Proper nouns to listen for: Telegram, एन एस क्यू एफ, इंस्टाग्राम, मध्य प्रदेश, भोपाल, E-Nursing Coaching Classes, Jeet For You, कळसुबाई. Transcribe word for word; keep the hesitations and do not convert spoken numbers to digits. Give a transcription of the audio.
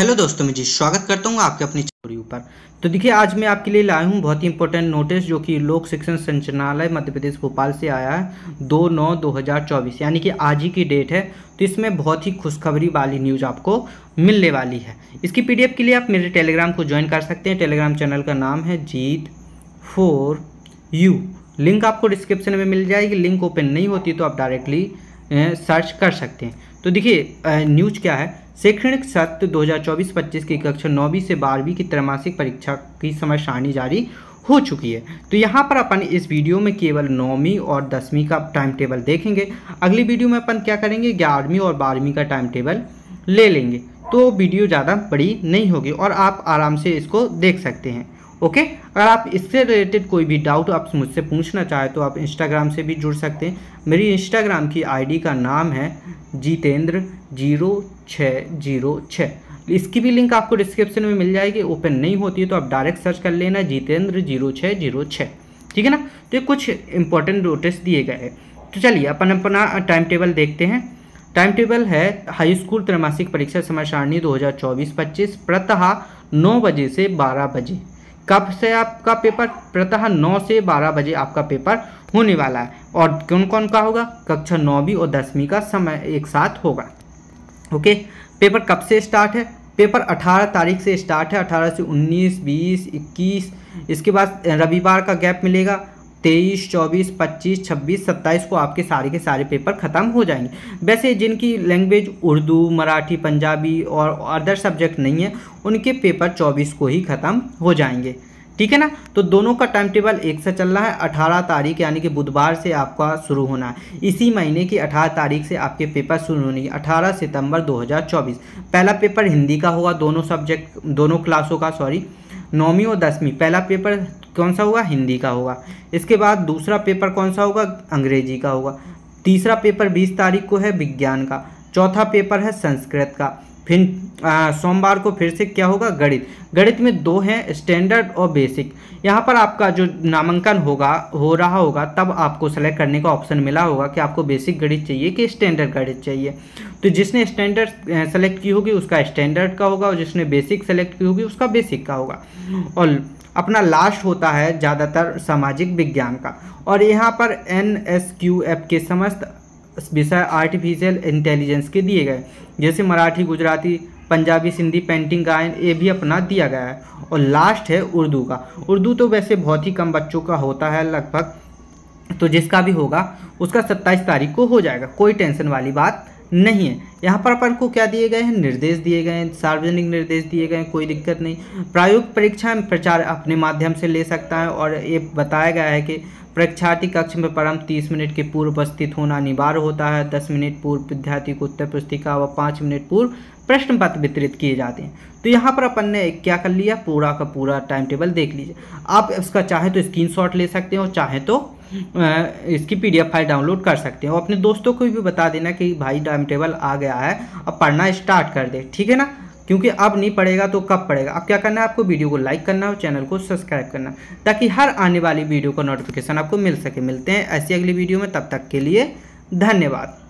Hello दोस्तों, मैं जी स्वागत करता हूँ आपके अपने चैनल पर। तो देखिए, आज मैं आपके लिए लाया हूँ बहुत ही इंपॉर्टेंट नोटिस जो कि लोक शिक्षण संचालनालय मध्य प्रदेश भोपाल से आया है दो नौ दो हज़ार चौबीस, यानी कि आज ही की डेट है। तो इसमें बहुत ही खुशखबरी वाली न्यूज़ आपको मिलने वाली है। इसकी पीडीएफ के लिए आप मेरे टेलीग्राम को ज्वाइन कर सकते हैं। टेलीग्राम चैनल का नाम है जीत फॉर यू। लिंक आपको डिस्क्रिप्शन में मिल जाएगी। लिंक ओपन नहीं होती तो आप डायरेक्टली सर्च कर सकते हैं। तो देखिए न्यूज़ क्या है। शैक्षणिक सत्र दो हज़ार चौबीस पच्चीस की कक्षा नौवीं से बारहवीं की त्रैमासिक परीक्षा की समय सारणी जारी हो चुकी है। तो यहाँ पर अपन इस वीडियो में केवल नौवीं और दसवीं का टाइम टेबल देखेंगे। अगली वीडियो में अपन क्या करेंगे, ग्यारहवीं और बारहवीं का टाइम टेबल ले लेंगे। तो वीडियो ज़्यादा बड़ी नहीं होगी और आप आराम से इसको देख सकते हैं। ओके, अगर आप इससे रिलेटेड कोई भी डाउट आप मुझसे पूछना चाहें तो आप इंस्टाग्राम से भी जुड़ सकते हैं। मेरी इंस्टाग्राम की आईडी का नाम है जीतेंद्र ज़ीरो छः ज़ीरो छः। इसकी भी लिंक आपको डिस्क्रिप्शन में मिल जाएगी। ओपन नहीं होती है तो आप डायरेक्ट सर्च कर लेना जीतेंद्र ज़ीरो छः ज़ीरो छः। ठीक है ना। तो ये कुछ इंपॉर्टेंट नोटिस दिए गए हैं। तो चलिए अपन अपना टाइम टेबल देखते हैं। टाइम टेबल है हाई स्कूल त्रैमासिक परीक्षा समय सारणी दो हज़ार चौबीस पच्चीस, प्रतः नौ बजे से बारह बजे। कब से आपका पेपर? प्रतः नौ से बारह बजे आपका पेपर होने वाला है। और कौन कौन का होगा? कक्षा नौवीं और दसवीं का समय एक साथ होगा। ओके, पेपर कब से स्टार्ट है? पेपर अठारह तारीख से स्टार्ट है। अठारह से उन्नीस बीस इक्कीस, इसके बाद रविवार का गैप मिलेगा। तेईस चौबीस पच्चीस छब्बीस सत्ताईस को आपके सारे के सारे पेपर ख़त्म हो जाएंगे। वैसे जिनकी लैंग्वेज उर्दू, मराठी, पंजाबी और अदर सब्जेक्ट नहीं है उनके पेपर चौबीस को ही ख़त्म हो जाएंगे। ठीक है ना। तो दोनों का टाइम टेबल एक सा चल रहा है। अठारह तारीख यानी कि बुधवार से आपका शुरू होना है। इसी महीने की अठारह तारीख से आपके पेपर शुरू होने की अठारह सितंबर दो हज़ार चौबीस। पहला पेपर हिंदी का होगा, दोनों सब्जेक्ट दोनों क्लासों का, सॉरी नौवीं और दसवीं। पहला पेपर कौन सा होगा? हिंदी का होगा। इसके बाद दूसरा पेपर कौन सा होगा? अंग्रेजी का होगा। तीसरा पेपर बीस तारीख को है विज्ञान का। चौथा पेपर है संस्कृत का। फिर सोमवार को फिर से क्या होगा? गणित। गणित में दो हैं, स्टैंडर्ड और बेसिक। यहाँ पर आपका जो नामांकन होगा हो रहा होगा तब आपको सेलेक्ट करने का ऑप्शन मिला होगा कि आपको बेसिक गणित चाहिए कि स्टैंडर्ड गणित चाहिए। तो जिसने स्टैंडर्ड सेलेक्ट की होगी उसका स्टैंडर्ड का होगा और जिसने बेसिक सेलेक्ट की होगी उसका बेसिक का होगा। और अपना लास्ट होता है ज़्यादातर सामाजिक विज्ञान का। और यहाँ पर एन एस क्यू एफ के समस्त विषय आर्टिफिशियल इंटेलिजेंस के दिए गए, जैसे मराठी, गुजराती, पंजाबी, सिंधी, पेंटिंग, गायन, ये भी अपना दिया गया है। और लास्ट है उर्दू का। उर्दू तो वैसे बहुत ही कम बच्चों का होता है लगभग, तो जिसका भी होगा उसका सत्ताईस तारीख को हो जाएगा। कोई टेंशन वाली बात नहीं है। यहाँ पर अपन को क्या दिए गए हैं? निर्देश दिए गए हैं, सार्वजनिक निर्देश दिए गए हैं, कोई दिक्कत नहीं। प्रायोगिक परीक्षा में प्रचार अपने माध्यम से ले सकता है। और ये बताया गया है कि परीक्षार्थी कक्ष में परम तीस मिनट के पूर्व उपस्थित होना अनिवार्य होता है। दस मिनट पूर्व विद्यार्थी को उत्तर पुस्तिका व पाँच मिनट पूर्व प्रश्न पत्र वितरित किए जाते हैं। तो यहाँ पर अपन ने क्या कर लिया, पूरा का पूरा टाइम टेबल देख लीजिए। आप इसका चाहे तो स्क्रीनशॉट ले सकते हैं और चाहे तो इसकी पीडीएफ फाइल डाउनलोड कर सकते हैं। और अपने दोस्तों को भी बता देना कि भाई टाइम टेबल आ गया है, अब पढ़ना स्टार्ट कर दे। ठीक है ना, क्योंकि अब नहीं पढ़ेगा तो कब पढ़ेगा। अब क्या करना है, आपको वीडियो को लाइक करना और चैनल को सब्सक्राइब करना ताकि हर आने वाली वीडियो का नोटिफिकेशन आपको मिल सके। मिलते हैं ऐसी अगली वीडियो में, तब तक के लिए धन्यवाद।